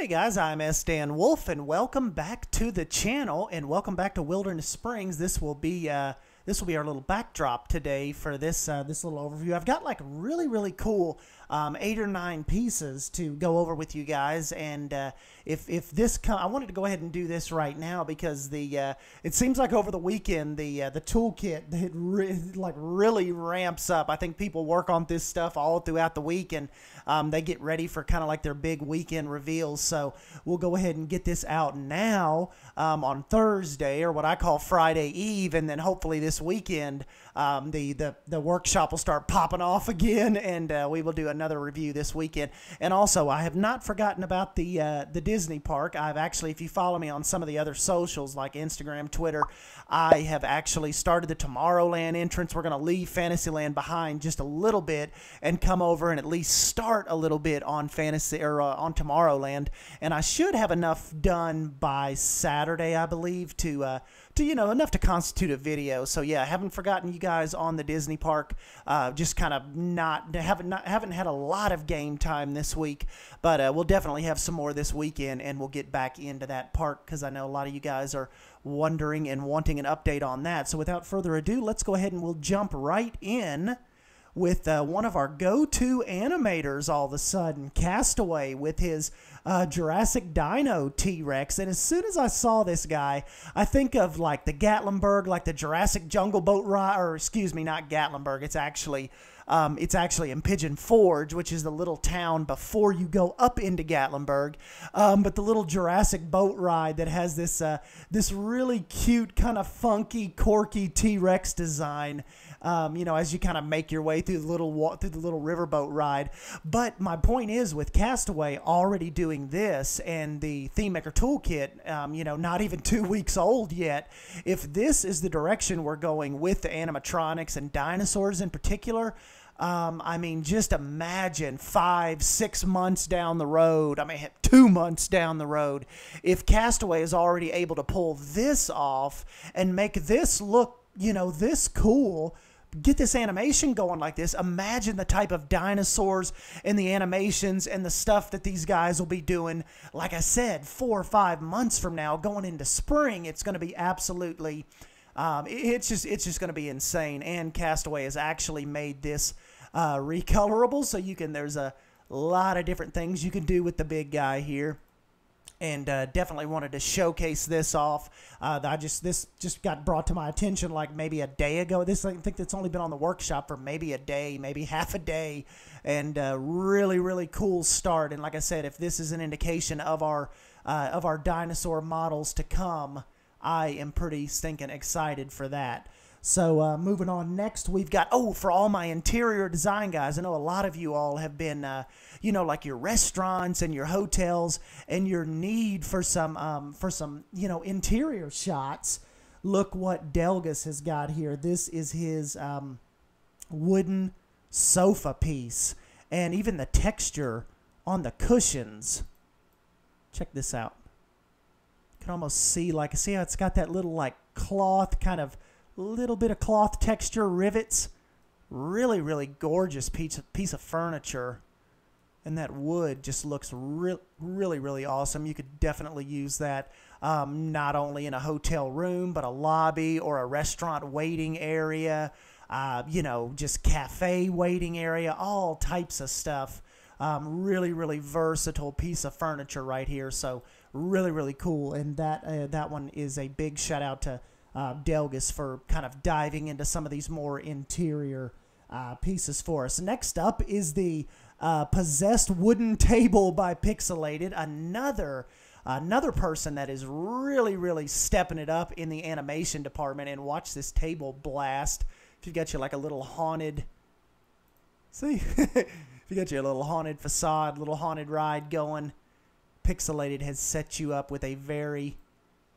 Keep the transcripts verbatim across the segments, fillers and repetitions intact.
Hey guys, I'm S Dan Wolf, and welcome back to the channel, and welcome back to Wilderness Springs. This will be uh, this will be our little backdrop today for this uh, this little overview. I've got like really really cool um, eight or nine pieces to go over with you guys, and uh, if if this com I wanted to go ahead and do this right now because the uh, it seems like over the weekend the uh, the toolkit it re like really ramps up. I think people work on this stuff all throughout the week, and um, they get ready for kind of like their big weekend reveals. So we'll go ahead and get this out now um, on Thursday, or what I call Friday Eve, and then hopefully this weekend um, the, the the workshop will start popping off again, and uh, we will do another review this weekend. And also, I have not forgotten about the uh, the Disney park. I've actually, if you follow me on some of the other socials like Instagram, Twitter, I have actually started the Tomorrowland entrance. We're going to leave Fantasyland behind just a little bit and come over and at least start a little bit on Fantasy or uh, on Tomorrowland. And I should have enough done by Saturday, I believe, to uh, to you know enough to constitute a video. So yeah, I haven't forgotten you guys on the Disney park. Uh, just kind of not haven't not haven't had a lot of game time this week, but uh, we'll definitely have some more this weekend, and we'll get back into that park because I know a lot of you guys are wondering and wanting an update on that. So without further ado, let's go ahead and we'll jump right in with uh, one of our go-to animators all of a sudden, Castaway, with his uh, Jurassic Dino T-Rex. And as soon as I saw this guy, I think of like the Gatlinburg, like the Jurassic Jungle Boat ride, or excuse me, not Gatlinburg, it's actually... Um, it's actually in Pigeon Forge, which is the little town before you go up into Gatlinburg. Um, but the little Jurassic boat ride that has this uh, this really cute, kind of funky, quirky T-Rex design. Um, you know, as you kind of make your way through the little walk through the little riverboat ride. But my point is, with Castaway already doing this and the Thememaker Toolkit, um, you know, not even two weeks old yet. If this is the direction we're going with the animatronics and dinosaurs in particular. Um, I mean, just imagine five, six months down the road, I mean, two months down the road, if Castaway is already able to pull this off and make this look, you know, this cool, get this animation going like this, imagine the type of dinosaurs and the animations and the stuff that these guys will be doing, like I said, four or five months from now, going into spring. It's going to be absolutely, um, it's just, it's just going to be insane, and Castaway has actually made this Uh, recolorable, so you can, there's a lot of different things you can do with the big guy here, and uh, definitely wanted to showcase this off. Uh, I just this just got brought to my attention like maybe a day ago. This I think that's only been on the workshop for maybe a day, maybe half a day, and uh, really really cool start. And like I said, if this is an indication of our uh, of our dinosaur models to come, I am pretty stinking excited for that. So uh, moving on, next we've got, oh, for all my interior design guys, I know a lot of you all have been, uh, you know, like your restaurants and your hotels and your need for some, um, for some, you know, interior shots. Look what Delgus has got here. This is his um, wooden sofa piece, and even the texture on the cushions. Check this out. You can almost see, like, see how it's got that little, like, cloth kind of, little bit of cloth texture rivets. Really, really gorgeous piece of, piece of furniture. And that wood just looks re really, really awesome. You could definitely use that um, not only in a hotel room, but a lobby or a restaurant waiting area, uh, you know, just cafe waiting area, all types of stuff. Um, really, really versatile piece of furniture right here. So really, really cool. And that, uh, that one is a big shout out to Uh, Delgus for kind of diving into some of these more interior uh, pieces for us. Next up is the uh, Possessed Wooden Table by Pixelated, another another person that is really, really stepping it up in the animation department. And watch this table blast. If you've got you like a little haunted, see, if you got your little haunted facade, little haunted ride going, Pixelated has set you up with a very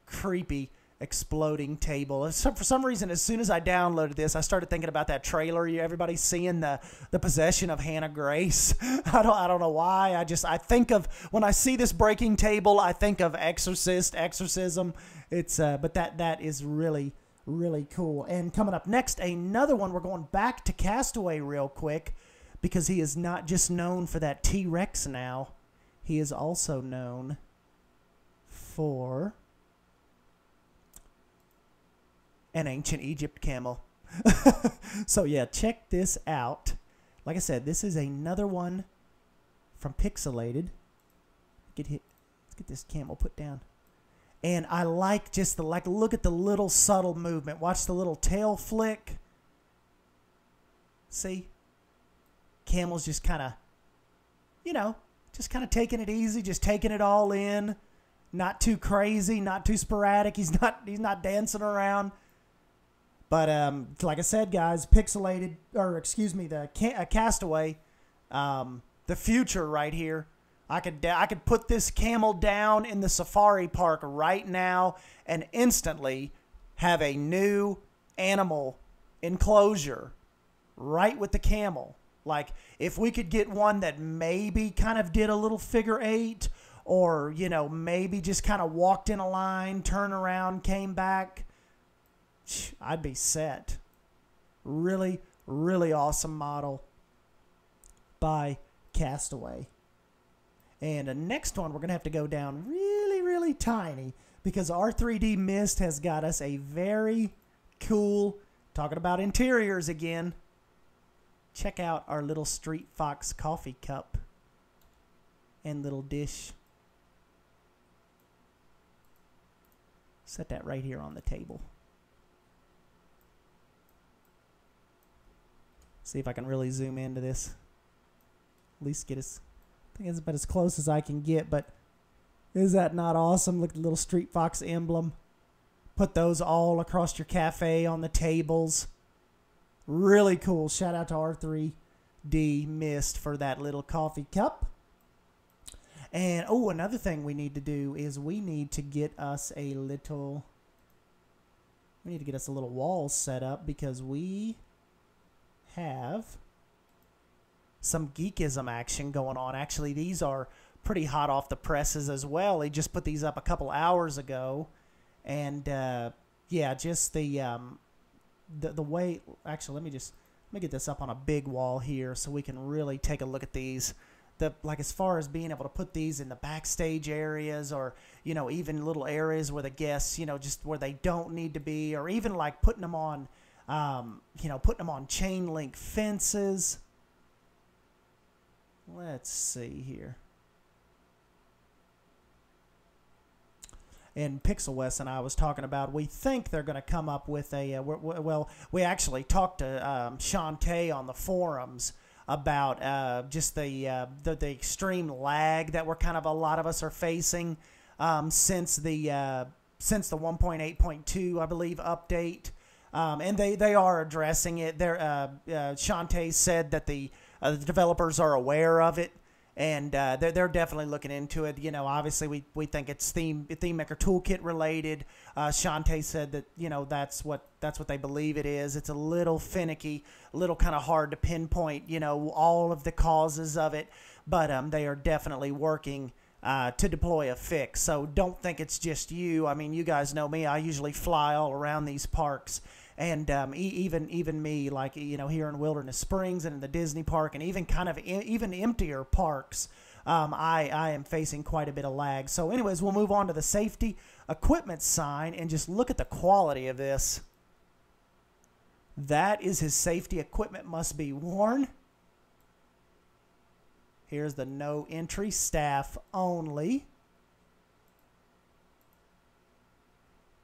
creepy exploding table. So for some reason, as soon as I downloaded this, I started thinking about that trailer. You everybody's seeing the the Possession of Hannah Grace. I don't I don't know why. I just I think of when I see this breaking table, I think of Exorcist, exorcism. It's uh, but that that is really really cool. And coming up next, another one. We're going back to Castaway real quick because he is not just known for that T-Rex now. He is also known for an ancient Egypt camel. So yeah, check this out. Like I said, this is another one from Pixelated. Get hit. Let's get this camel put down. And I like just the, like, look at the little subtle movement. Watch the little tail flick. See? Camel's just kind of, you know, just kind of taking it easy, just taking it all in. Not too crazy, not too sporadic. He's not he's not dancing around. But um, like I said, guys, Pixelated, or excuse me, the uh, Castaway, um, the future right here. I could I could put this camel down in the safari park right now and instantly have a new animal enclosure right with the camel. Like, if we could get one that maybe kind of did a little figure eight, or, you know, maybe just kind of walked in a line, turned around, came back, I'd be set. Really, really awesome model by Castaway. And the next one, we're going to have to go down really, really tiny, because R three D myst has got us a very cool, talking about interiors again, check out our little Street Fox coffee cup and little dish. Set that right here on the table. See if I can really zoom into this. At least get us, I think it's about as close as I can get, but is that not awesome? Look at the little Street Fox emblem. Put those all across your cafe on the tables. Really cool. Shout out to R three D myst for that little coffee cup. And, oh, another thing we need to do is we need to get us a little, we need to get us a little wall set up, because we have some Geekism action going on. Actually, these are pretty hot off the presses as well. He just put these up a couple hours ago. And, uh, yeah, just the, um, the, the way, actually, let me just, let me get this up on a big wall here so we can really take a look at these. The, like, as far as being able to put these in the backstage areas, or, you know, even little areas where the guests, you know, just where they don't need to be, or even like putting them on, um, you know, putting them on chain link fences. Let's see here. In Pixel West and I was talking about, we think they're going to come up with a, uh, well, we actually talked to um, Shantae on the forums about uh, just the, uh, the the extreme lag that we're kind of, a lot of us are facing um, since the uh, since the one point eight point two, I believe, update, um, and they they are addressing it. There, uh, uh, Shantae said that the, uh, the developers are aware of it, and uh, they're they're definitely looking into it. You know, obviously we we think it's theme Thememaker's Toolkit related. Uh, Shantae said that, you know, that's what that's what they believe it is. It's a little finicky, a little kind of hard to pinpoint, you know, all of the causes of it, but um, they are definitely working uh, to deploy a fix. So don't think it's just you. I mean, you guys know me. I usually fly all around these parks. And um, e even even me, like, you know, here in Wilderness Springs and in the Disney Park, and even kind of e even emptier parks, um, I, I am facing quite a bit of lag. So anyways, we'll move on to the safety equipment sign and just look at the quality of this. That is his safety equipment must be worn. Here's the no entry, staff only.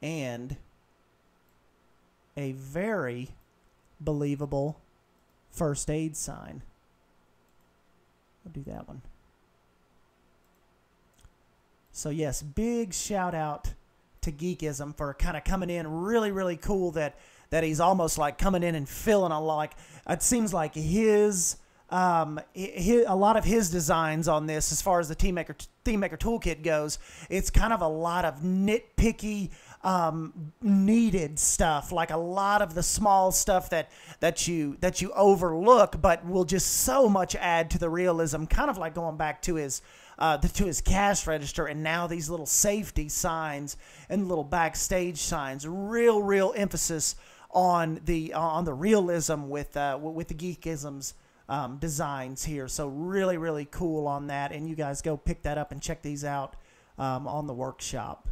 And a very believable first aid sign. We'll do that one. So yes, big shout out to Geekism for kind of coming in. Really, really cool that that he's almost like coming in and filling a lot. Like, it seems like his um his, a lot of his designs on this, as far as the Thememaker's Toolkit goes, it's kind of a lot of nitpicky, um needed stuff, like a lot of the small stuff that that you that you overlook, but will just so much add to the realism, kind of like going back to his uh the, to his cash register, and now these little safety signs and little backstage signs. Real real emphasis on the on the realism with uh with the Geekism's um, designs here. So really, really cool on that. And you guys go pick that up and check these out um, on the workshop.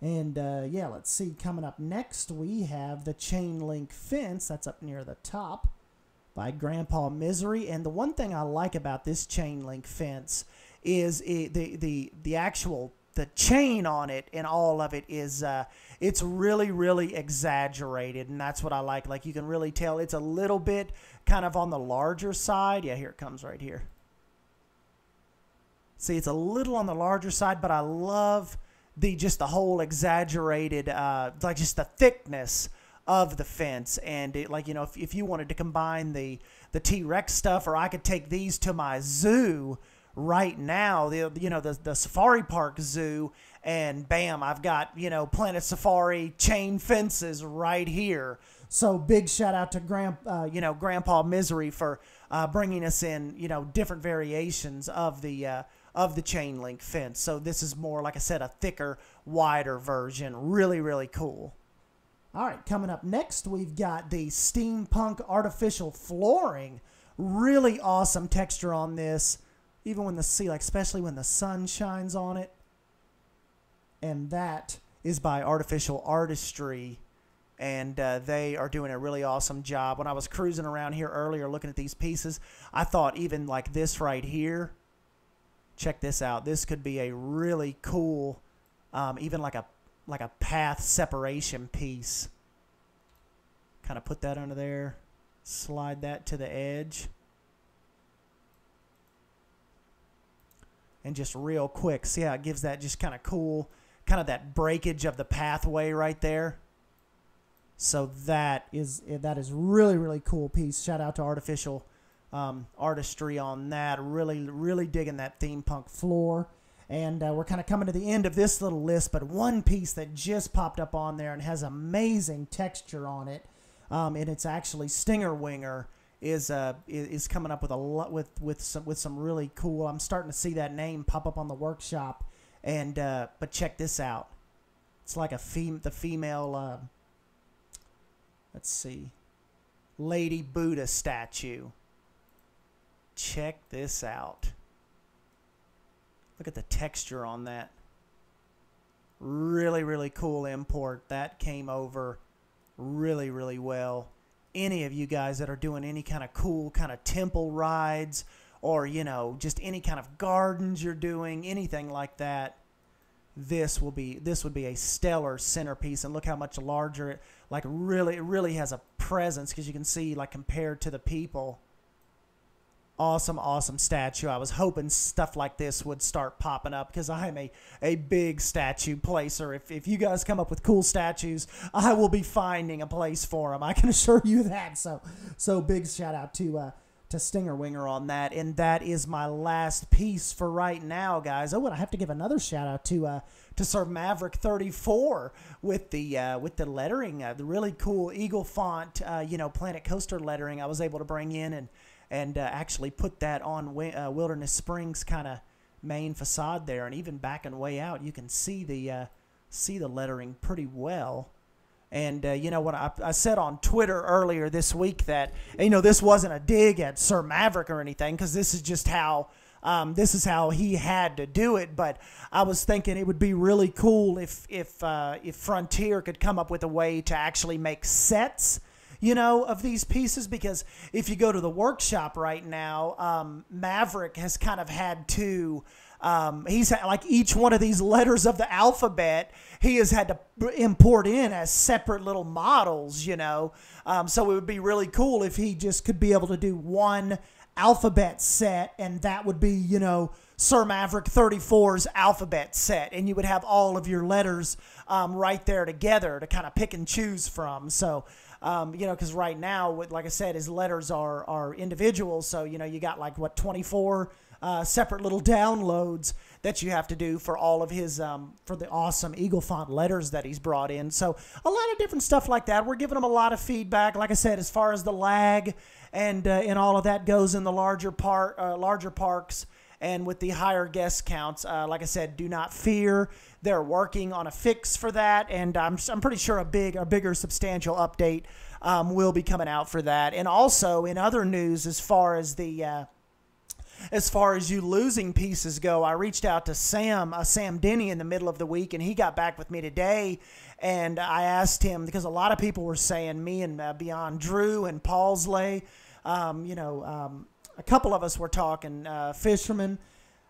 And uh, yeah, let's see. Coming up next, we have the chain link fence. That's up near the top by Grandpa Misery. And the one thing I like about this chain link fence is it, the the the actual the chain on it, and all of it is uh, it's really, really exaggerated, and that's what I like. Like you can really tell it's a little bit kind of on the larger side. Yeah, here it comes right here. See, it's a little on the larger side, but I love the just the whole exaggerated, uh, like just the thickness of the fence. And it, like, you know, if, if you wanted to combine the, the T-Rex stuff, or I could take these to my zoo right now, the, you know, the, the Safari Park Zoo, and bam, I've got, you know, Planet Safari chain fences right here. So big shout out to Grand, uh, you know, Grandpa Misery for uh, bringing us in, you know, different variations of the, uh, of the chain link fence. So this is more, like I said, a thicker, wider version. Really, really cool. All right, coming up next, we've got the Steampunk Artificial Flooring. Really awesome texture on this, even when the sea, like especially when the sun shines on it. And that is by Artificial Artistry. And uh, they are doing a really awesome job. When I was cruising around here earlier looking at these pieces, I thought even like this right here, check this out. This could be a really cool, um, even like a like a path separation piece. Kind of put that under there, slide that to the edge. And just real quick, see how it gives that just kind of cool, kind of that breakage of the pathway right there. So that is that is really, really cool piece. Shout out to Artificial Um, artistry on that. Really, really digging that theme punk floor. And uh, we're kind of coming to the end of this little list, but one piece that just popped up on there and has amazing texture on it, um, and it's actually Stinger Winger is uh, is, is coming up with a lot with with some with some really cool. I'm starting to see that name pop up on the workshop, and uh, but check this out. It's like a fem the female. Uh, let's see, Lady Buddha statue. Check this out. Look at the texture on that. Really, really cool import. That came over really, really well. Any of you guys that are doing any kind of cool kind of temple rides, or, you know, just any kind of gardens you're doing, anything like that, this will be this would be a stellar centerpiece. And look how much larger it, like really, it really has a presence, because you can see, like, compared to the people. Awesome, awesome statue. I was hoping stuff like this would start popping up, because I am a, a big statue placer. If, if you guys come up with cool statues, I will be finding a place for them. I can assure you that. So so big shout out to, uh, to Stinger Winger on that. And that is my last piece for right now, guys. Oh, and I have to give another shout out to uh, to Sir Maverick thirty-four with the uh, with the lettering, uh, the really cool eagle font, uh, you know, Planet Coaster lettering I was able to bring in and and uh, actually put that on uh, Wilderness Springs kind of main facade there. And even back and way out, you can see the uh, see the lettering pretty well. And, uh, you know, what I, I said on Twitter earlier this week that, you know, this wasn't a dig at Sir Maverick or anything, because this is just how, um, this is how he had to do it. But I was thinking it would be really cool if, if, uh, if Frontier could come up with a way to actually make sets, you know, of these pieces, because if you go to the workshop right now, um, Maverick has kind of had to, um, he's had, like each one of these letters of the alphabet, he has had to import in as separate little models, you know. Um, so it would be really cool if he just could be able to do one alphabet set, and that would be, you know, Sir Maverick thirty-four's alphabet set, and you would have all of your letters um, right there together to kind of pick and choose from. So, um, you know, because right now, with, like I said, his letters are are individual. So, you know, you got like, what, twenty-four uh, separate little downloads that you have to do for all of his, um, for the awesome Eagle font letters that he's brought in. So a lot of different stuff like that. We're giving him a lot of feedback, like I said, as far as the lag and, uh, and all of that goes in the larger, par uh, larger parks. And with the higher guest counts, uh, like I said, do not fear. They're working on a fix for that, and I'm, I'm pretty sure a big, a bigger, substantial update um, will be coming out for that. And also in other news, as far as the uh, as far as you losing pieces go, I reached out to Sam, uh, Sam Denny in the middle of the week, and he got back with me today. And I asked him, because a lot of people were saying, me and uh, Beyond Drew and Paulsley, um, you know, um, a couple of us were talking, uh, fishermen,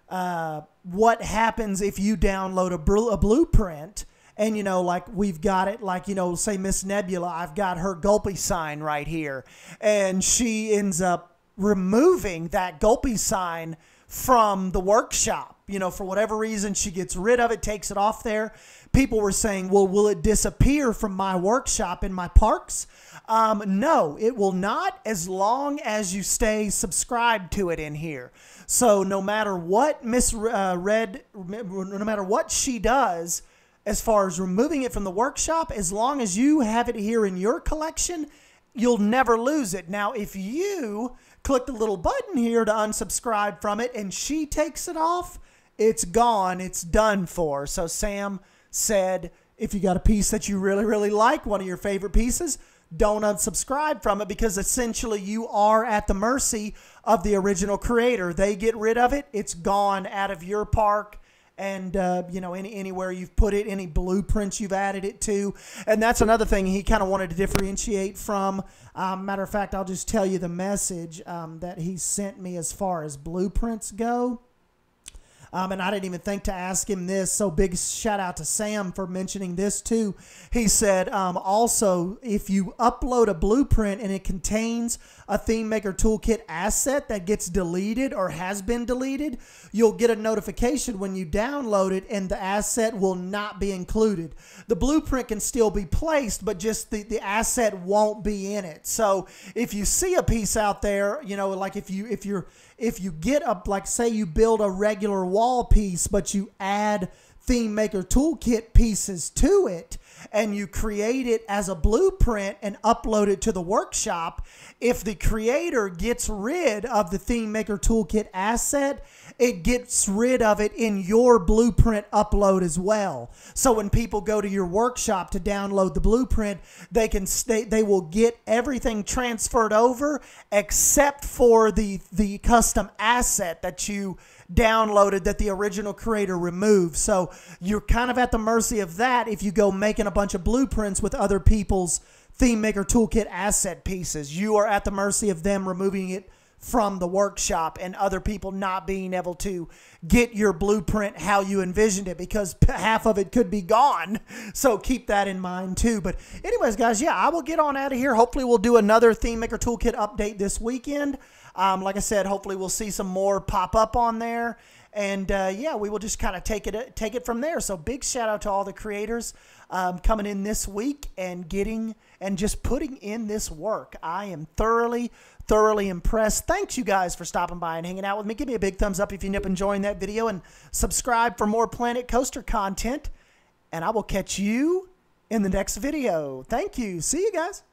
uh, what happens if you download a, bl a blueprint and, you know, like we've got it, like, you know, say Miss Nebula, I've got her gulpy sign right here. And she ends up removing that gulpy sign from the workshop, you know, for whatever reason, she gets rid of it, takes it off there. People were saying, well, will it disappear from my workshop in my parks? Um, no, it will not, as long as you stay subscribed to it in here. So no matter what Miss uh, Red, no matter what she does, as far as removing it from the workshop, as long as you have it here in your collection, you'll never lose it. Now, if you click the little button here to unsubscribe from it and she takes it off, it's gone. It's done for. So Sam said, if you got a piece that you really, really like, one of your favorite pieces, don't unsubscribe from it, because essentially you are at the mercy of the original creator. They get rid of it, it's gone out of your park. And, uh, you know, any, anywhere you've put it, any blueprints you've added it to. And that's another thing he kind of wanted to differentiate from. Um, matter of fact, I'll just tell you the message um, that he sent me as far as blueprints go. Um, and I didn't even think to ask him this, so big shout out to Sam for mentioning this too. He said, um, also, if you upload a blueprint and it contains a Thememaker Toolkit asset that gets deleted or has been deleted, you'll get a notification when you download it, and the asset will not be included. The blueprint can still be placed, but just the, the asset won't be in it. So if you see a piece out there, you know, like if you, if you're, if you get up, like say you build a regular wall piece, but you add Thememaker Toolkit pieces to it, and you create it as a blueprint and upload it to the workshop, if the creator gets rid of the Thememaker Toolkit asset, it gets rid of it in your blueprint upload as well. So when people go to your workshop to download the blueprint, they can stay, they will get everything transferred over except for the the custom asset that you downloaded that the original creator removed. So you're kind of at the mercy of that if you go making a bunch of blueprints with other people's Thememaker Toolkit asset pieces. You are at the mercy of them removing it from the workshop and other people not being able to get your blueprint how you envisioned it, because half of it could be gone. So keep that in mind too. But anyways, guys, yeah, I will get on out of here. Hopefully we'll do another Thememaker Toolkit update this weekend. Um, like I said, hopefully we'll see some more pop up on there. And uh, yeah, we will just kind of take it, take it from there. So big shout out to all the creators um, coming in this week and getting and just putting in this work. I am thoroughly, thoroughly impressed. Thanks you guys for stopping by and hanging out with me. Give me a big thumbs up if you end up enjoying that video, and subscribe for more Planet Coaster content. And I will catch you in the next video. Thank you. See you guys.